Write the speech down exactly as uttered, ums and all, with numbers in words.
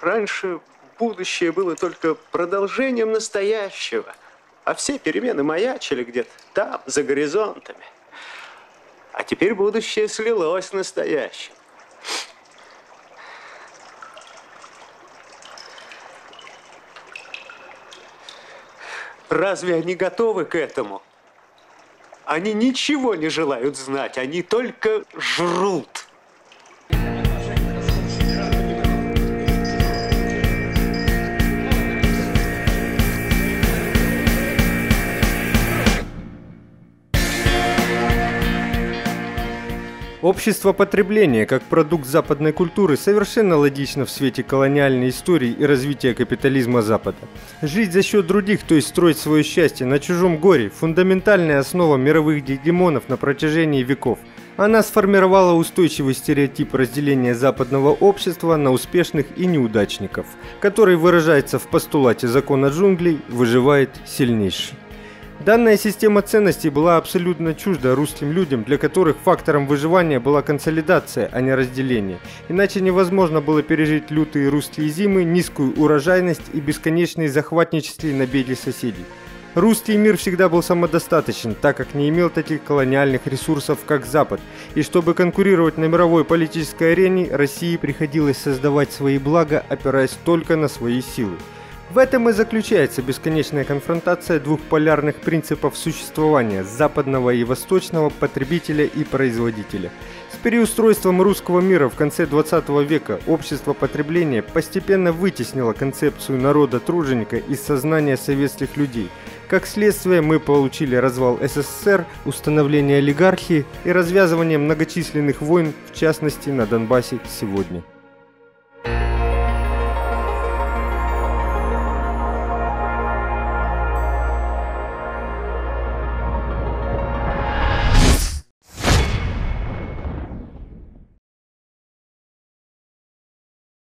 Раньше будущее было только продолжением настоящего, а все перемены маячили где-то там, за горизонтами. А теперь будущее слилось с настоящим. Разве они готовы к этому? Они ничего не желают знать, они только жрут. Общество потребления как продукт западной культуры совершенно логично в свете колониальной истории и развития капитализма Запада. Жить за счет других, то есть строить свое счастье на чужом горе – фундаментальная основа мировых гегемонов на протяжении веков. Она сформировала устойчивый стереотип разделения западного общества на успешных и неудачников, который выражается в постулате закона джунглей «выживает сильнейший». Данная система ценностей была абсолютно чужда русским людям, для которых фактором выживания была консолидация, а не разделение. Иначе невозможно было пережить лютые русские зимы, низкую урожайность и бесконечные захватничества и набеги соседей. Русский мир всегда был самодостаточен, так как не имел таких колониальных ресурсов, как Запад, и чтобы конкурировать на мировой политической арене, России приходилось создавать свои блага, опираясь только на свои силы. В этом и заключается бесконечная конфронтация двух полярных принципов существования – западного и восточного, потребителя и производителя. С переустройством русского мира в конце двадцатого века общество потребления постепенно вытеснило концепцию народа-труженика из сознания советских людей. Как следствие, мы получили развал СССР, установление олигархии и развязывание многочисленных войн, в частности на Донбассе сегодня.